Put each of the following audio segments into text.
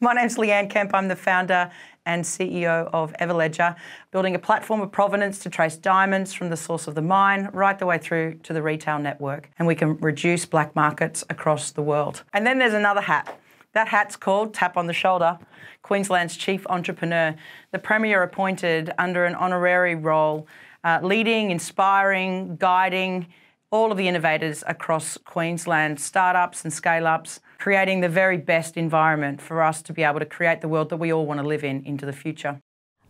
My name's Leanne Kemp. I'm the founder and CEO of Everledger, building a platform of provenance to trace diamonds from the source of the mine right the way through to the retail network. And we can reduce black markets across the world. And then there's another hat. That hat's called Tap on the Shoulder, Queensland's chief entrepreneur. The Premier appointed under an honorary role, leading, inspiring, guiding all of the innovators across Queensland, startups and scale-ups, creating the very best environment for us to be able to create the world that we all want to live in into the future.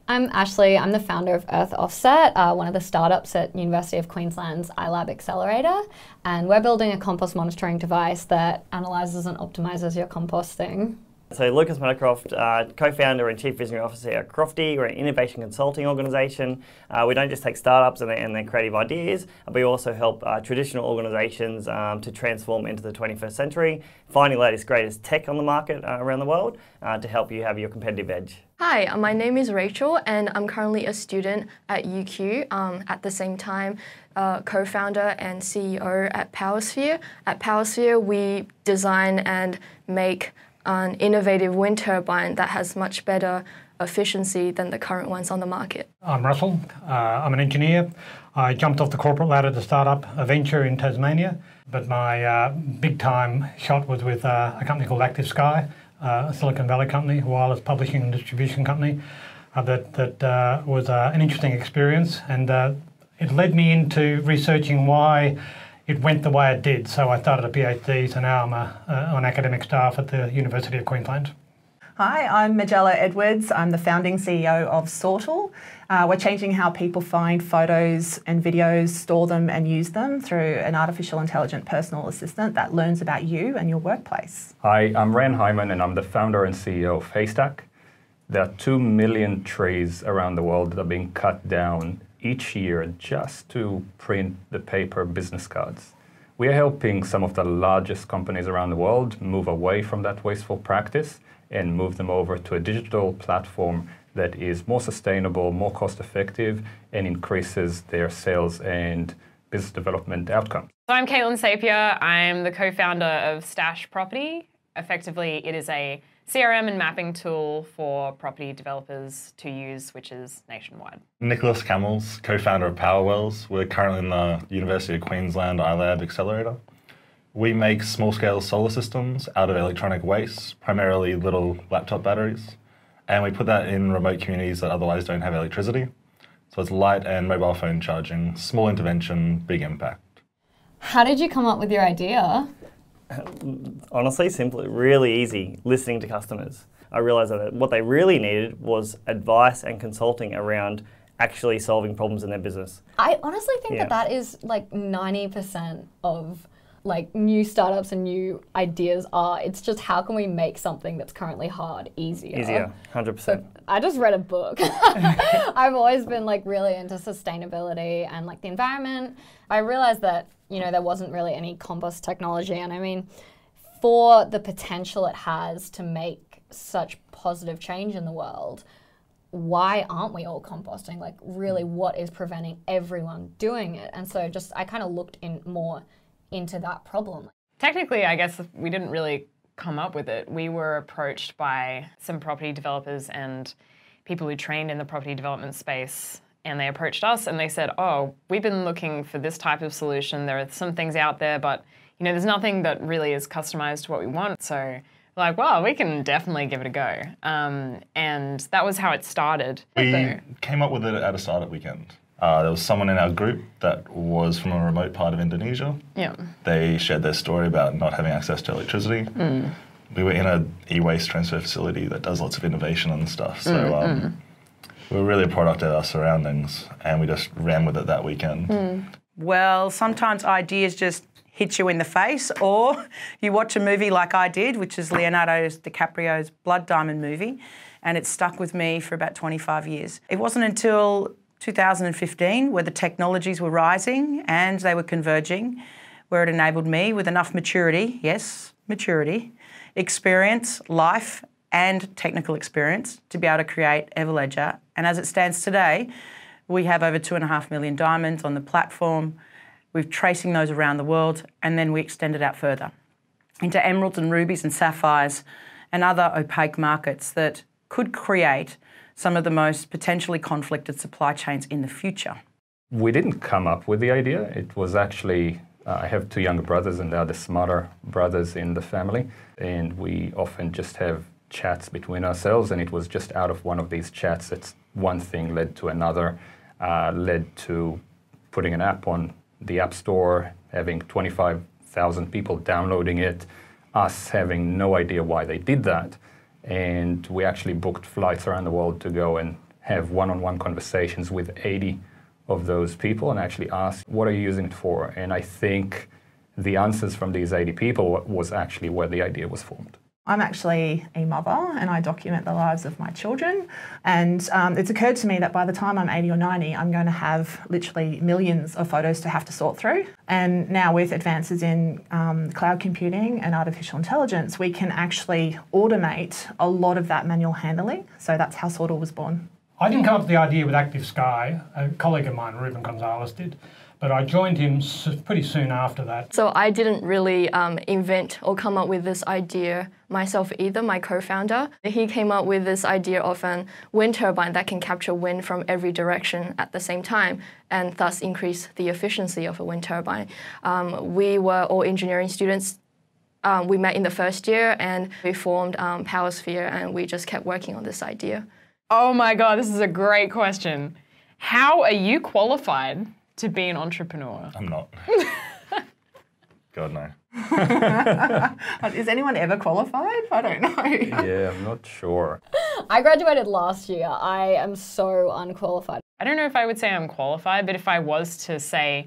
I'm Ashley. I'm the founder of Earth Offset, one of the startups at University of Queensland's iLab Accelerator, and we're building a compost monitoring device that analyses and optimizes your composting. So Lucas Meadowcroft, co-founder and Chief Visionary Officer at Crofty. We're an innovation consulting organisation. We don't just take startups and their creative ideas, but we also help traditional organisations to transform into the 21st century, finding the latest, greatest tech on the market around the world to help you have your competitive edge. Hi, my name is Rachel and I'm currently a student at UQ, at the same time co-founder and CEO at PowerSphere. At PowerSphere we design and make an innovative wind turbine that has much better efficiency than the current ones on the market. I'm Russell. I'm an engineer. I jumped off the corporate ladder to start up a venture in Tasmania, but my big time shot was with a company called Active Sky, a Silicon Valley company, wireless publishing and distribution company. That was an interesting experience, and it led me into researching why it went the way it did. So I started a PhD, so now I'm on academic staff at the University of Queensland. Hi, I'm Majella Edwards. I'm the founding CEO of Sortal. We're changing how people find photos and videos, store them and use them through an artificial intelligent personal assistant that learns about you and your workplace. Hi, I'm Ran Heimann and I'm the founder and CEO of Haystack. There are 2 million trees around the world that are being cut down each year just to print the paper business cards. We are helping some of the largest companies around the world move away from that wasteful practice and move them over to a digital platform that is more sustainable, more cost-effective, and increases their sales and business development outcomes. So I'm Kaitlyn Sapier. I'm the co-founder of Stash Property. Effectively, it is a CRM and mapping tool for property developers to use, which is nationwide. Nicholas Kamols, co-founder of PowerWells. We're currently in the University of Queensland iLab Accelerator. We make small-scale solar systems out of electronic waste, primarily little laptop batteries, and we put that in remote communities that otherwise don't have electricity. So it's light and mobile phone charging, small intervention, big impact. How did you come up with your idea? Honestly, simply, really easy, listening to customers. I realised that what they really needed was advice and consulting around actually solving problems in their business. I honestly think that is like 90% of like new startups and new ideas are. It's just how can we make something that's currently hard easier? Easier, 100%. So I just read a book. I've always been like really into sustainability and like the environment. I realised that, you know, there wasn't really any compost technology, and I mean, for the potential it has to make such positive change in the world, why aren't we all composting? Like really, what is preventing everyone doing it? And so just I kind of looked in more into that problem. Technically, I guess we didn't really come up with it. We were approached by some property developers and people who trained in the property development space, and they approached us and they said, oh, we've been looking for this type of solution. There are some things out there, but you know, there's nothing that really is customized to what we want. So like, well, we can definitely give it a go. And that was how it started. We came up with it at a startup weekend. There was someone in our group that was from a remote part of Indonesia. Yeah. They shared their story about not having access to electricity. Mm. We were in an e-waste transfer facility that does lots of innovation and stuff. So we were really a product of our surroundings, and we just ran with it that weekend. Mm. Well, sometimes ideas just hit you in the face, or you watch a movie like I did, which is Leonardo DiCaprio's Blood Diamond movie, and it stuck with me for about 25 years. It wasn't until 2015, where the technologies were rising and they were converging, where it enabled me with enough maturity, yes, maturity, experience, life and technical experience to be able to create Everledger. And as it stands today, we have over 2.5 million diamonds on the platform. We're tracing those around the world, and then we extend it out further into emeralds and rubies and sapphires and other opaque markets that could create some of the most potentially conflicted supply chains in the future. We didn't come up with the idea. It was actually, I have two younger brothers and they are the smarter brothers in the family, and we often just have chats between ourselves, and it was just out of one of these chats that one thing led to another, led to putting an app on the App Store, having 25,000 people downloading it, us having no idea why they did that. And we actually booked flights around the world to go and have one-on-one conversations with 80 of those people and actually ask, what are you using it for? And I think the answers from these 80 people was actually where the idea was formed. I'm actually a mother and I document the lives of my children, and it's occurred to me that by the time I'm 80 or 90 I'm going to have literally millions of photos to have to sort through, and now with advances in cloud computing and artificial intelligence we can actually automate a lot of that manual handling, so that's how Sortal was born. I didn't come up with the idea with Active Sky, a colleague of mine, Ruben Gonzalez, did. But I joined him pretty soon after that. So I didn't really invent or come up with this idea myself either, my co-founder. He came up with this idea of a wind turbine that can capture wind from every direction at the same time and thus increase the efficiency of a wind turbine. We were all engineering students. We met in the first year and we formed PowerSphere, and we just kept working on this idea. Oh my God, this is a great question. How are you qualified to be an entrepreneur? I'm not. God, no. Is anyone ever qualified? I don't know. Yeah, I'm not sure. I graduated last year. I am so unqualified. I don't know if I would say I'm qualified, but if I was to say,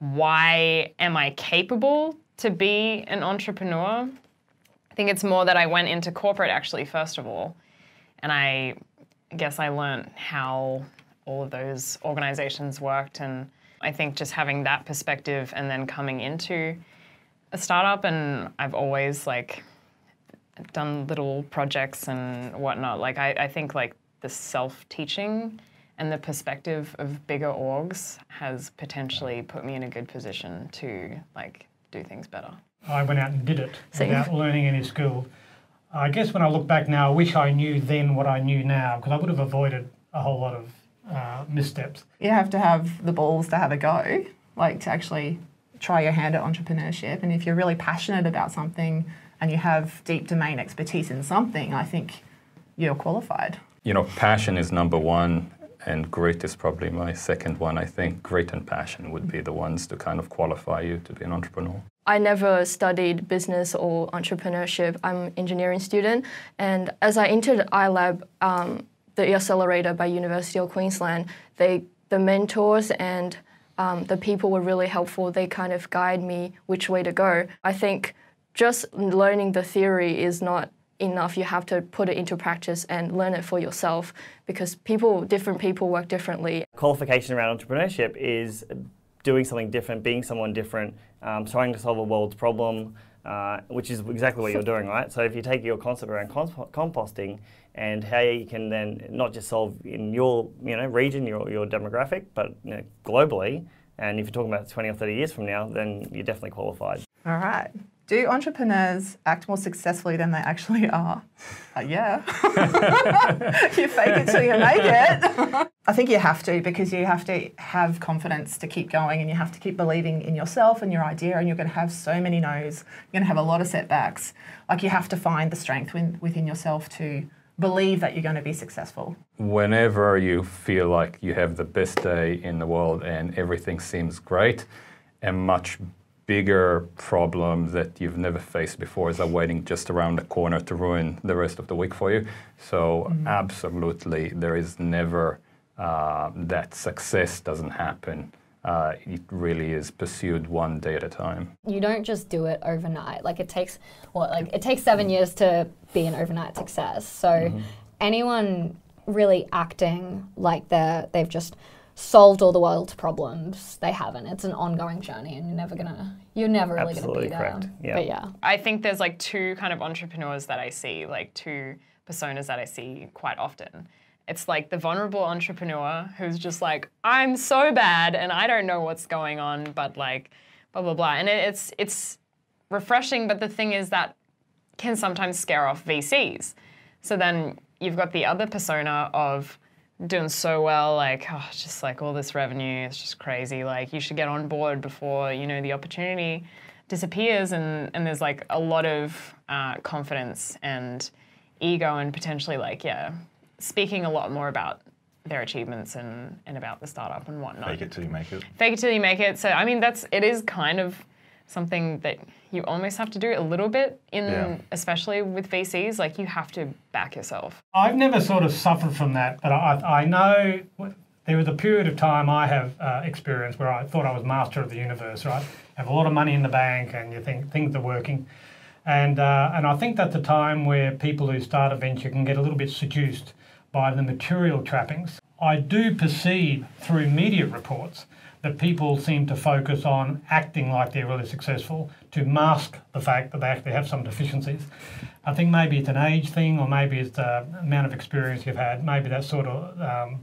why am I capable to be an entrepreneur? I think it's more that I went into corporate, actually, first of all. And I guess I learned how all of those organizations worked, and I think just having that perspective and then coming into a startup, and I've always like done little projects and whatnot. Like I think like the self-teaching and the perspective of bigger orgs has potentially put me in a good position to like do things better. I went out and did it without learning any school. I guess when I look back now, I wish I knew then what I knew now, because I would have avoided a whole lot of missteps. You have to have the balls to have a go, like to actually try your hand at entrepreneurship. And if you're really passionate about something and you have deep domain expertise in something, I think you're qualified. You know, passion is number one, and grit is probably my second one. I think grit and passion would be the ones to kind of qualify you to be an entrepreneur. I never studied business or entrepreneurship. I'm an engineering student, and as I entered iLab, the accelerator by University of Queensland, the mentors and the people were really helpful. They kind of guide me which way to go. I think just learning the theory is not enough. You have to put it into practice and learn it for yourself, because different people work differently. Qualification around entrepreneurship is doing something different, being someone different, trying to solve a world's problem, which is exactly what you're doing, right? So if you take your concept around composting and how you can then not just solve in your region, your demographic, but globally, and if you're talking about 20 or 30 years from now, then you're definitely qualified. All right. Do entrepreneurs act more successfully than they actually are? Yeah. You fake it till you make it. I think you have to, because you have to have confidence to keep going, and you have to keep believing in yourself and your idea, and you're going to have so many no's. You're going to have a lot of setbacks. Like you have to find the strength within yourself to believe that you're going to be successful. Whenever you feel like you have the best day in the world and everything seems great, and much bigger problem that you've never faced before is waiting just around the corner to ruin the rest of the week for you. So absolutely, there is never that success doesn't happen. It really is pursued one day at a time. You don't just do it overnight. Like it takes it takes 7 years to be an overnight success. So anyone really acting like they've just solved all the world's problems, they haven't. It's an ongoing journey, and you're never really gonna be there. Correct. Yeah. But yeah, I think there's like two kind of entrepreneurs that I see, like two personas that I see quite often. It's like the vulnerable entrepreneur who's just like, I'm so bad and I don't know what's going on, but like, blah blah blah. And it's refreshing, but the thing is that can sometimes scare off VCs. So then you've got the other persona of doing so well, like, oh, it's just like all this revenue, it's just crazy. Like, you should get on board before, you know, the opportunity disappears. And there's like a lot of confidence and ego and potentially like, yeah, speaking a lot more about their achievements and about the startup and whatnot. Fake it till you make it. Fake it till you make it. So, I mean, it is kind of something that you almost have to do a little bit, especially with VCs, like you have to back yourself. I've never sort of suffered from that, but I know there was a period of time I have experienced where I thought I was master of the universe, right? Have a lot of money in the bank and you think things are working. And I think that's a time where people who start a venture can get a little bit seduced by the material trappings. I do perceive through media reports that people seem to focus on acting like they're really successful to mask the fact that they actually have some deficiencies. I think maybe it's an age thing, or maybe it's the amount of experience you've had. Maybe that sort of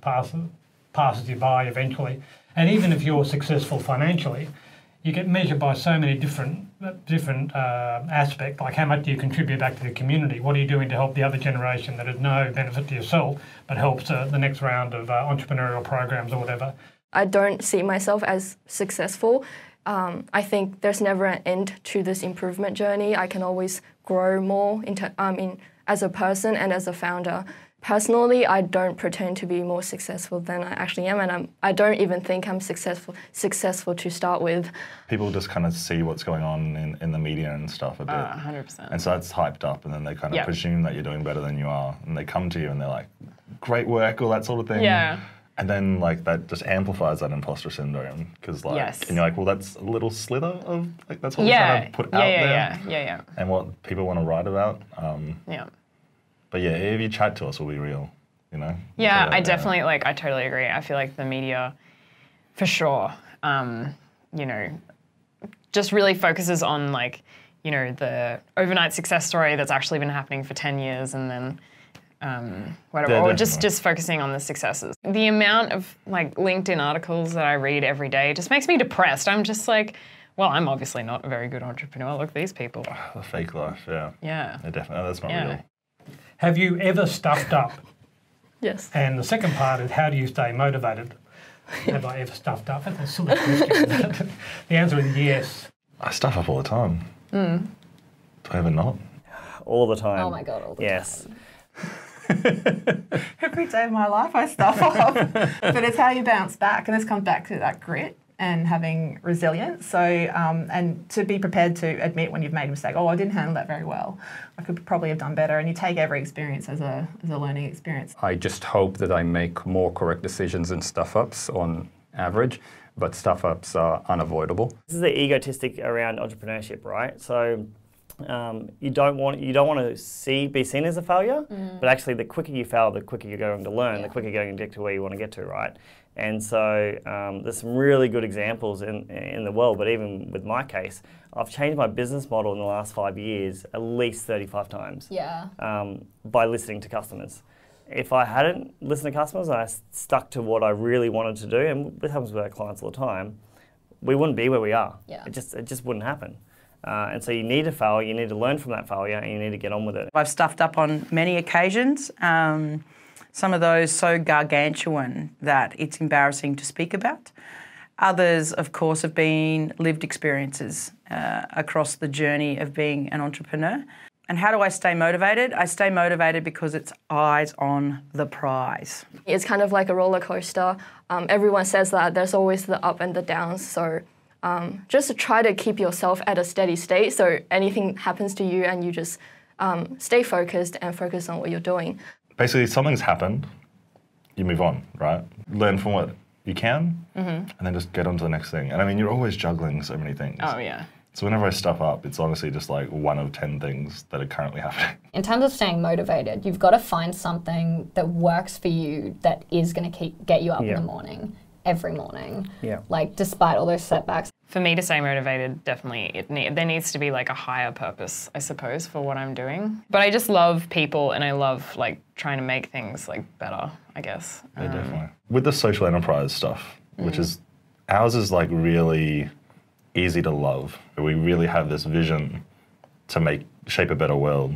passes you by eventually. And even if you're successful financially, you get measured by so many different aspects, like how much do you contribute back to the community? What are you doing to help the other generation that is no benefit to yourself, but helps the next round of entrepreneurial programs or whatever? I don't see myself as successful. I think there's never an end to this improvement journey. I can always grow more as a person and as a founder. Personally, I don't pretend to be more successful than I actually am, and I don't even think I'm successful to start with. People just kind of see what's going on in the media and stuff a bit. 100%. And so that's hyped up, and then they kind of presume that you're doing better than you are, and they come to you and they're like, great work, all that sort of thing. Yeah. And then like that just amplifies that imposter syndrome because like and you're like, well, that's a little slither of like that's what we're trying to put out there. Yeah. And what people want to write about. But yeah, if you chat to us, we'll be real, you know. Yeah, I definitely I totally agree. I feel like the media, for sure, you know, just really focuses on like, you know, the overnight success story that's actually been happening for 10 years, and then. Whatever, or just focusing on the successes. The amount of like LinkedIn articles that I read every day just makes me depressed. I'm just like, well, I'm obviously not a very good entrepreneur. Look at these people. The fake life, yeah. They're definitely, that's not real. Have you ever stuffed up? Yes. And the second part is, how do you stay motivated? Have I ever stuffed up? That's a silly question. The answer is yes. I stuff up all the time. Mm. Do I ever not? All the time. Oh my God, all the time. Yes. Every day of my life I stuff up, but it's how you bounce back, and this comes back to that grit and having resilience. So and to be prepared to admit when you've made a mistake. Oh, I didn't handle that very well. I could probably have done better. And you take every experience as a learning experience. I just hope that I make more correct decisions and stuff-ups on average, but stuff-ups are unavoidable. This is the egotistic around entrepreneurship, right? So. You don't want to be seen as a failure, but actually the quicker you fail, the quicker you're going to learn, the quicker you're going to get to where you want to get to, right? And so there's some really good examples in the world, but even with my case, I've changed my business model in the last 5 years at least 35 times. Yeah. By listening to customers. If I hadn't listened to customers and I stuck to what I really wanted to do, and this happens with our clients all the time, we wouldn't be where we are. Yeah. It just wouldn't happen. And so you need to fail, you need to learn from that failure, and you need to get on with it. I've stuffed up on many occasions, some of those so gargantuan that it's embarrassing to speak about. Others, of course, have been lived experiences across the journey of being an entrepreneur. And how do I stay motivated? I stay motivated because it's eyes on the prize. It's kind of like a roller coaster. Everyone says that there's always the up and the downs, so just to try to keep yourself at a steady state, so anything happens to you and you just stay focused and focus on what you're doing. Basically, something's happened, you move on, right? Learn from what you can, and then just get on to the next thing. And I mean, you're always juggling so many things. Oh, yeah. So whenever I stuff up, it's honestly just like 1 of 10 things that are currently happening. In terms of staying motivated, you've got to find something that works for you that is going to get you up in the morning. Every morning, like despite all those setbacks. For me to stay motivated, definitely, there needs to be like a higher purpose, I suppose, for what I'm doing. But I just love people, and I love like trying to make things like better, I guess. Yeah, definitely. With the social enterprise stuff, which is, ours is like really easy to love. We really have this vision to shape a better world.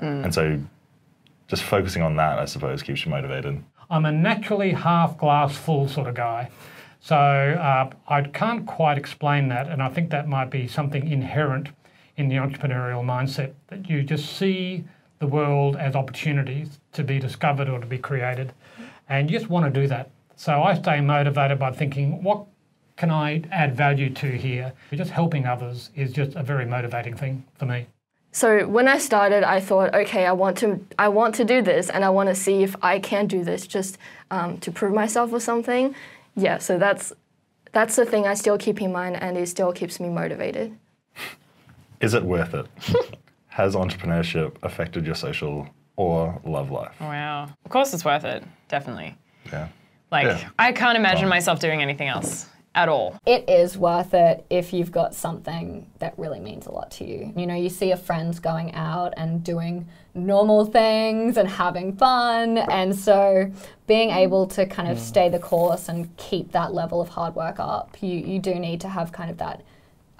Mm. And so just focusing on that, I suppose, keeps you motivated. I'm a naturally half-glass-full sort of guy. So I can't quite explain that, and I think that might be something inherent in the entrepreneurial mindset, that you just see the world as opportunities to be discovered or to be created, and you just want to do that. So I stay motivated by thinking, what can I add value to here? Just helping others is just a very motivating thing for me. So when I started, I thought, okay, I want to do this, and I want to see if I can do this just to prove myself or something. Yeah, so that's the thing I still keep in mind, and it still keeps me motivated. Is it worth it? Has entrepreneurship affected your social or love life? Wow. Of course it's worth it, definitely. Yeah. I can't imagine myself doing anything else at all. It is worth it if you've got something that really means a lot to you. You know, you see your friends going out and doing normal things and having fun, and so being able to kind of stay the course and keep that level of hard work up, you do need to have kind of that,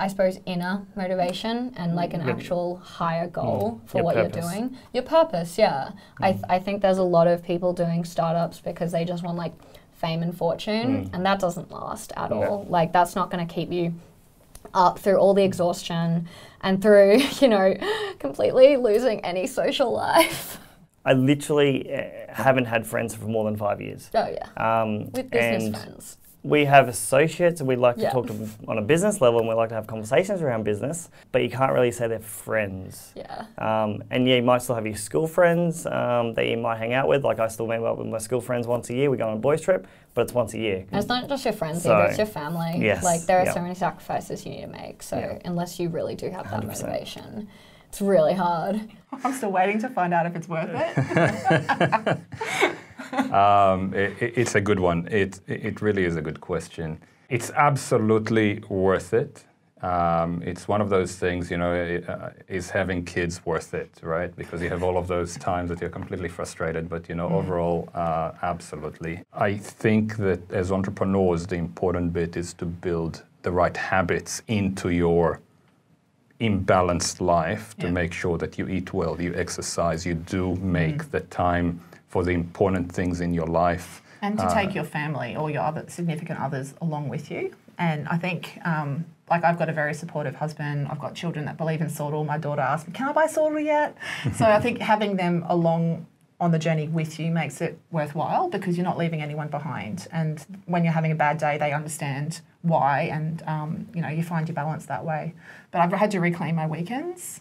I suppose, inner motivation and like an actual higher goal for what you're doing. Your purpose, yeah. I think there's a lot of people doing startups because they just want like fame and fortune, and that doesn't last at all. Like, that's not gonna keep you up through all the exhaustion and through, you know, completely losing any social life. I literally haven't had friends for more than 5 years. Oh yeah, with business friends. We have associates and we like to talk to them on a business level, and we like to have conversations around business, but you can't really say they're friends. Yeah. And you might still have your school friends that you might hang out with. Like, I still meet up with my school friends once a year. We go on a boys trip, but it's once a year. And it's not just your friends either, it's your family. Yes. Like, there are so many sacrifices you need to make, so unless you really do have that 100%. Motivation, it's really hard. I'm still waiting to find out if it's worth it. It's a good one. It really is a good question. It's absolutely worth it. It's one of those things, you know, is having kids worth it, right? Because you have all of those times that you're completely frustrated, but, you know, overall, absolutely. I think that as entrepreneurs, the important bit is to build the right habits into your imbalanced life to make sure that you eat well, you exercise, you do make the time for the important things in your life. And to take your family or your other significant others along with you. And I think, like, I've got a very supportive husband, I've got children that believe in Sortal. My daughter asked me, can I buy Sortal yet? So I think having them along on the journey with you makes it worthwhile, because you're not leaving anyone behind. And when you're having a bad day, they understand why, and you know, you find your balance that way. But I've had to reclaim my weekends,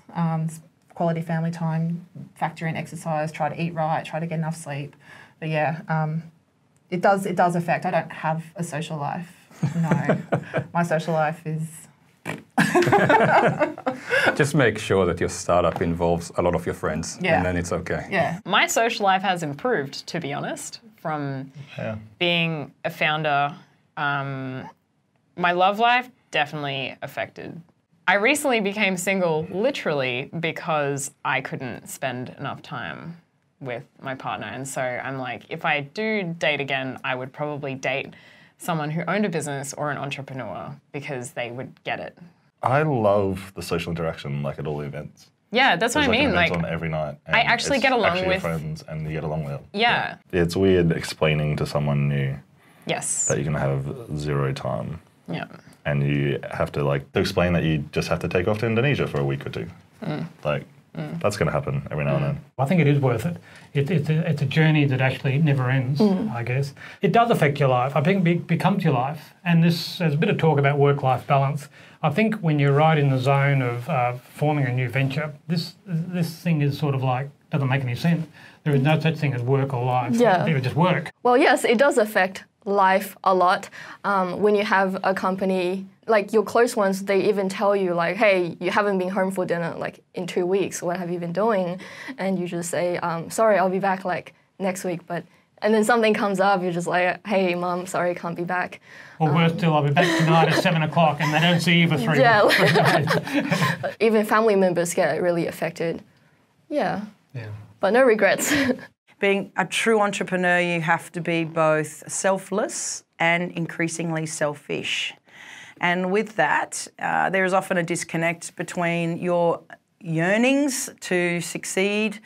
quality family time, factor in exercise, try to eat right, try to get enough sleep. But yeah, it does affect. I don't have a social life. No, my social life is. Just make sure that your startup involves a lot of your friends, and then it's okay. Yeah, my social life has improved, to be honest, from being a founder. My love life definitely affected. I recently became single literally because I couldn't spend enough time with my partner. And so I'm like, if I do date again, I would probably date someone who owned a business or an entrepreneur, because they would get it. I love the social interaction, like at all the events. Yeah, that's what I mean. Like, on every night. I actually get along with friends, and you get along with. Yeah. It's weird explaining to someone new that you're going to have zero time. Yeah. And you have to, like, to explain that you just have to take off to Indonesia for a week or two. Like, that's going to happen every now and then. I think it is worth it. It's a journey that actually never ends, I guess. It does affect your life. I think it becomes your life. And there's a bit of talk about work-life balance. I think when you're right in the zone of forming a new venture, this thing is sort of like, doesn't make any sense. There is no such thing as work or life. Yeah. It would just work. Well, yes, it does affect life a lot. When you have a company, like your close ones, they even tell you, like, hey, you haven't been home for dinner like in 2 weeks. What have you been doing? And you just say, sorry, I'll be back like next week. But and then something comes up, you're just like, hey, mom, sorry, can't be back. Or worse still, I'll be back tonight at 7 o'clock, and they don't see you for three days. Even family members get really affected. Yeah. Yeah. But no regrets. Being a true entrepreneur, you have to be both selfless and increasingly selfish. And with that, there is often a disconnect between your yearnings to succeed,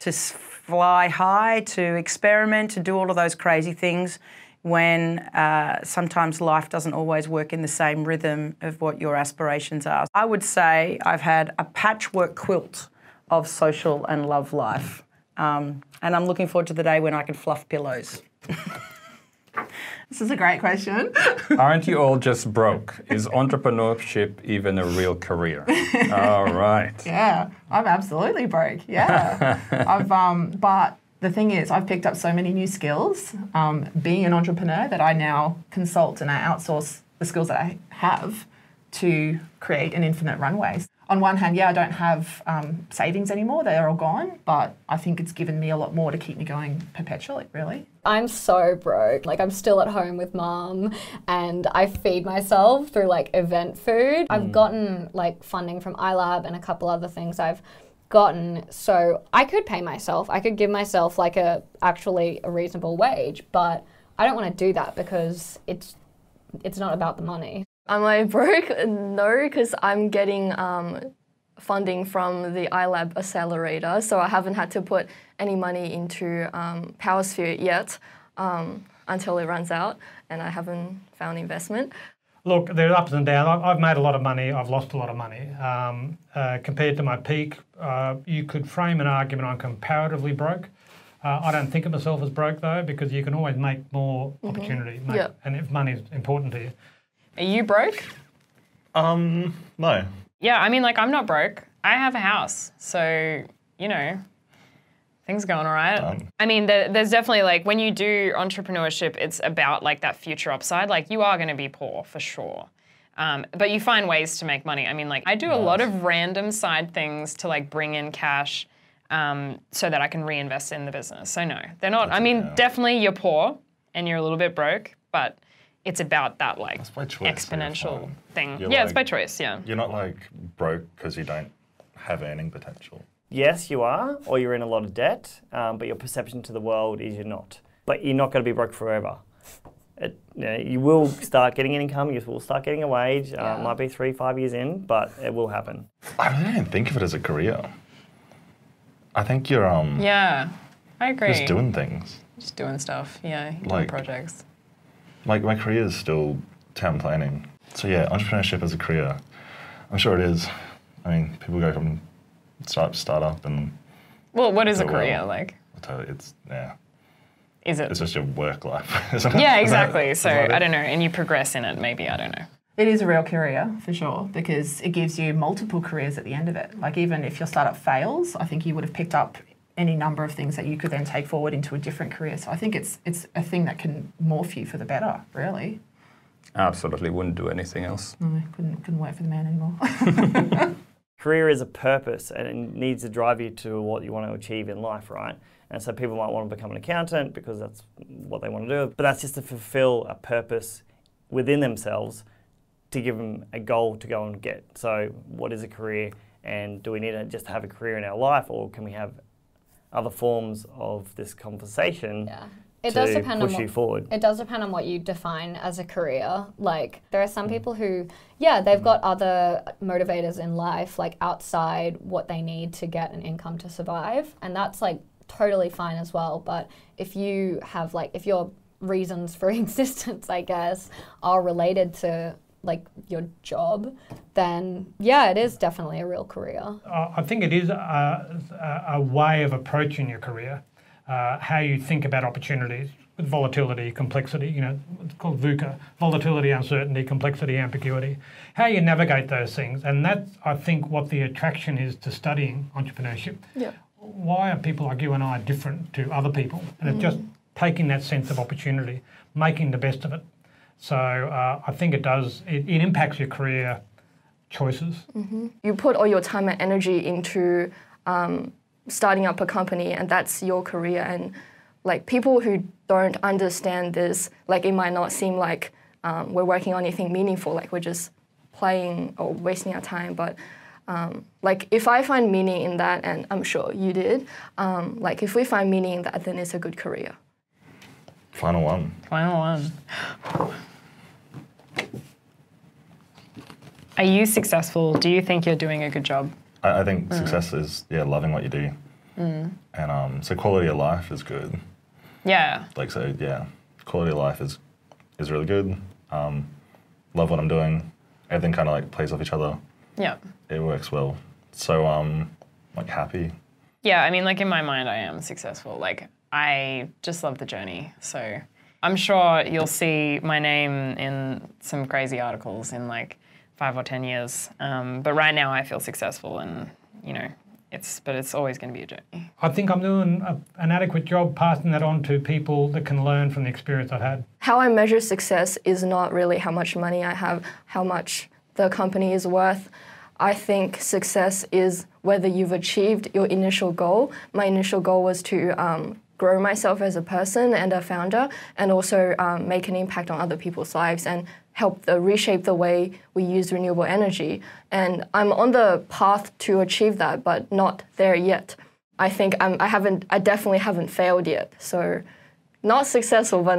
to fly high, to experiment, to do all of those crazy things when sometimes life doesn't always work in the same rhythm of what your aspirations are. I would say I've had a patchwork quilt of social and love life. And I'm looking forward to the day when I can fluff pillows. This is a great question. Aren't you all just broke? Is entrepreneurship even a real career? All right. Yeah, I'm absolutely broke, yeah. But the thing is, I've picked up so many new skills, being an entrepreneur, that I now consult and I outsource the skills that I have to create an infinite runway. On one hand, yeah, I don't have savings anymore, they're all gone, but I think it's given me a lot more to keep me going perpetually, really. I'm so broke, like I'm still at home with mum and I feed myself through like event food. I've gotten like funding from iLab and a couple other things I've gotten, so I could pay myself, I could give myself like actually a reasonable wage, but I don't want to do that because it's not about the money. Am I broke? No, because I'm getting funding from the iLab Accelerator, so I haven't had to put any money into PowerSphere yet until it runs out, and I haven't found investment. Look, there's ups and downs. I've made a lot of money, I've lost a lot of money. Compared to my peak, you could frame an argument I'm comparatively broke. I don't think of myself as broke though, because you can always make more opportunity, and if money's important to you. Are you broke? No. Yeah, I mean, like, I'm not broke. I have a house, so, you know, things are going all right. I mean, there's definitely, like, when you do entrepreneurship, it's about, like, that future upside. Like, you are going to be poor, for sure. But you find ways to make money. I mean, like, I do a lot of random side things to, like, bring in cash so that I can reinvest in the business. So, no, they're not. I mean, definitely you're poor and you're a little bit broke, but it's about that, like, exponential thing. Yeah, it's by choice, yeah. You're not, like, broke because you don't have earning potential. Yes, you are, or you're in a lot of debt, but your perception to the world is you're not. But you're not going to be broke forever. You know, you will start getting an income, you will start getting a wage, it might be 3-5 years in, but it will happen. I really don't think of it as a career. I think you're yeah, I agree. Just doing things. Just doing stuff, yeah, like, projects. Like, my career is still town planning. So yeah, entrepreneurship as a career, I'm sure it is. I mean, people go from startup and... Well, what is a career like? It's, yeah. Is it? It's just your work life, isn't it? Yeah, exactly. So, I don't know, and you progress in it maybe, I don't know. It is a real career, for sure, because it gives you multiple careers at the end of it. Like, even if your startup fails, I think you would have picked up any number of things that you could then take forward into a different career. So I think it's a thing that can morph you for the better, really. Absolutely, wouldn't do anything else. No, couldn't work for the man anymore. Career is a purpose and it needs to drive you to what you want to achieve in life, right? And so people might want to become an accountant because that's what they want to do, but that's just to fulfill a purpose within themselves to give them a goal to go and get. So what is a career, and do we need to just have a career in our life, or can we have other forms of this conversation to push you forward. It does depend on what you define as a career. Like, there are some people who, yeah, they've got other motivators in life, like outside what they need to get an income to survive, and that's like totally fine as well. But if you have like, if your reasons for existence, I guess, are related to like your job, then yeah, it is definitely a real career. I think it is a way of approaching your career, how you think about opportunities with volatility, complexity, you know, it's called VUCA, volatility, uncertainty, complexity, ambiguity, how you navigate those things. And that's, I think, what the attraction is to studying entrepreneurship. Yeah. Why are people like you and I different to other people? And it's just taking that sense of opportunity, making the best of it. So I think it does, it impacts your career choices. You put all your time and energy into starting up a company, and that's your career. And like, people who don't understand this, like, it might not seem like we're working on anything meaningful, like we're just playing or wasting our time. But like, if I find meaning in that, and I'm sure you did, like, if we find meaning in that, then it's a good career. Final one. Final one. Are you successful? Do you think you're doing a good job? I think success is, yeah, loving what you do. And so quality of life is good. Yeah. Like, so, yeah, quality of life is really good. Love what I'm doing. Everything kind of like plays off each other. Yeah. It works well. So, like, happy. Yeah, I mean, like, in my mind, I am successful. Like, I just love the journey. So I'm sure you'll see my name in some crazy articles in, like, 5 or 10 years. But right now I feel successful and, you know, it's always going to be a journey. I think I'm doing an adequate job passing that on to people that can learn from the experience I've had. How I measure success is not really how much money I have, how much the company is worth. I think success is whether you've achieved your initial goal. My initial goal was to grow myself as a person and a founder, and also make an impact on other people's lives and help reshape the way we use renewable energy. And I'm on the path to achieve that, but not there yet. I think I definitely haven't failed yet. So not successful, but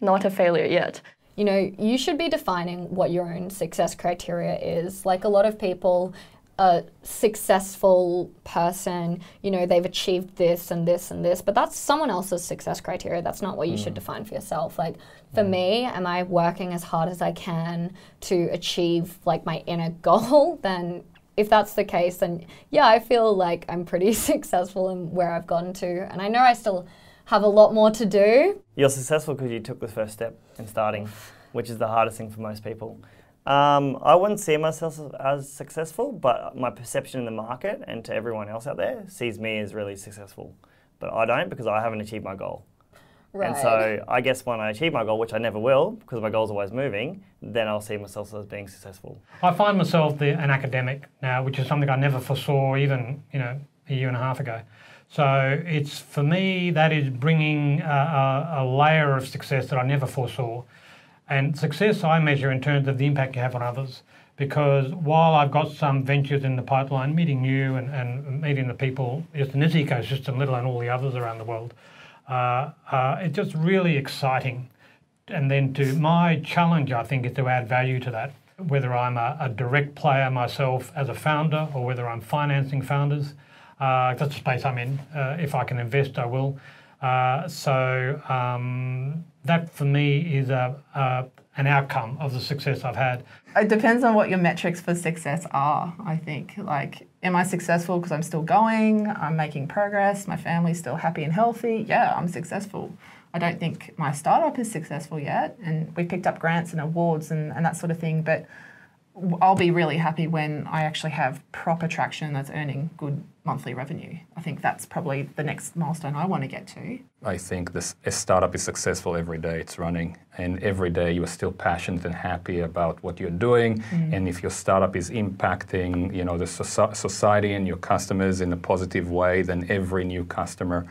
not a failure yet. You know, you should be defining what your own success criteria is. Like, a lot of people, a successful person, you know, they've achieved this and this and this, but that's someone else's success criteria. That's not what you should define for yourself. Like, for me, am I working as hard as I can to achieve, like, my inner goal? Then if that's the case, then yeah, I feel like I'm pretty successful in where I've gotten to. And I know I still have a lot more to do. You're successful because you took the first step in starting, which is the hardest thing for most people. I wouldn't see myself as successful, but my perception in the market and to everyone else out there sees me as really successful. But I don't, because I haven't achieved my goal. Right. And so I guess when I achieve my goal, which I never will, because my goal's always moving, then I'll see myself as being successful. I find myself an academic now, which is something I never foresaw even, you know, a year and a half ago. So it's, for me, that is bringing a layer of success that I never foresaw. And success I measure in terms of the impact you have on others, because while I've got some ventures in the pipeline, meeting you and meeting the people just in this ecosystem, let alone all the others around the world, it's just really exciting. And then my challenge, I think, is to add value to that, whether I'm a direct player myself as a founder or whether I'm financing founders. That's the space I'm in. If I can invest, I will. That for me is an outcome of the success I've had. It depends on what your metrics for success are, I think. Like, am I successful because I'm still going, I'm making progress, my family's still happy and healthy? Yeah, I'm successful. I don't think my startup is successful yet, and we picked up grants and awards and that sort of thing, but I'll be really happy when I actually have proper traction that's earning good monthly revenue. I think that's probably the next milestone I want to get to. I think a startup is successful every day it's running, and every day you are still passionate and happy about what you're doing. And if your startup is impacting, you know, the society and your customers in a positive way, then every new customer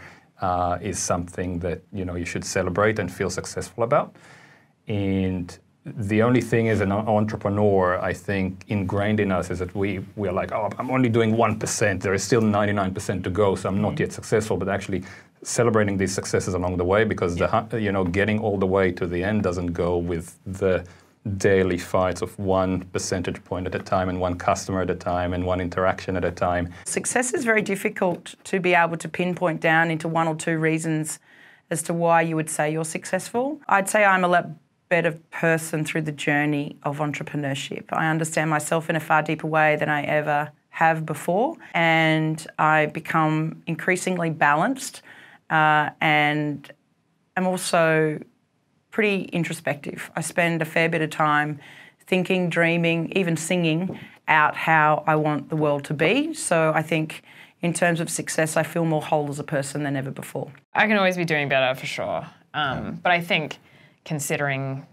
is something that, you know, you should celebrate and feel successful about. And the only thing as an entrepreneur, I think, ingrained in us is that we are like, oh, I'm only doing 1%. There is still 99% to go, so I'm not yet successful. But actually celebrating these successes along the way, because the, you know, getting all the way to the end doesn't go with the daily fights of 1 percentage point at a time and 1 customer at a time and 1 interaction at a time. Success is very difficult to be able to pinpoint down into 1 or 2 reasons as to why you would say you're successful. I'd say I'm a lot better person through the journey of entrepreneurship. I understand myself in a far deeper way than I ever have before, and I become increasingly balanced, and I'm also pretty introspective. I spend a fair bit of time thinking, dreaming, even singing out how I want the world to be. So I think in terms of success, I feel more whole as a person than ever before. I can always be doing better, for sure, but I think considering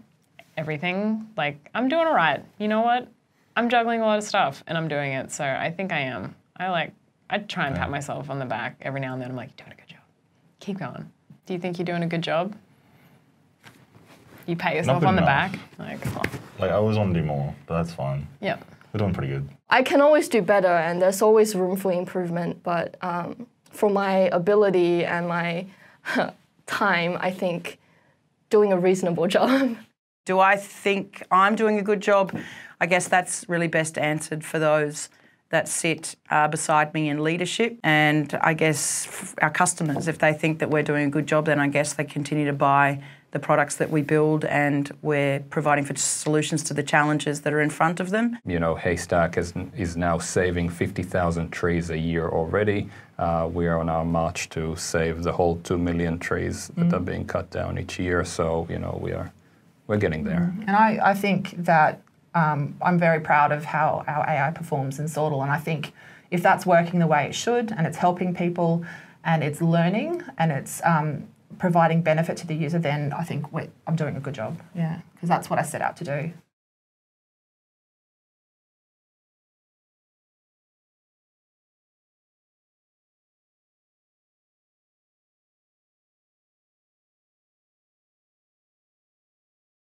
everything, like, I'm doing all right. You know what? I'm juggling a lot of stuff and I'm doing it, so I think I am. I try and pat myself on the back every now and then. I'm like, you're doing a good job. Keep going. Do you think you're doing a good job? You pat yourself on the back? Like, oh. Like, I always want to do more, but that's fine. Yeah. We're doing pretty good. I can always do better, and there's always room for improvement, but for my ability and my time, I think doing a reasonable job. Do I think I'm doing a good job? I guess that's really best answered for those that sit beside me in leadership, and I guess our customers, if they think that we're doing a good job, then I guess they continue to buy the products that we build, and we're providing for solutions to the challenges that are in front of them. You know, Haystack is now saving 50,000 trees a year already. We are on our march to save the whole 2 million trees that are being cut down each year. So, you know, we're getting there. And I think that I'm very proud of how our AI performs in Sortal, and I think if that's working the way it should, and it's helping people, and it's learning, and it's providing benefit to the user, then I think I'm doing a good job, yeah, because that's what I set out to do.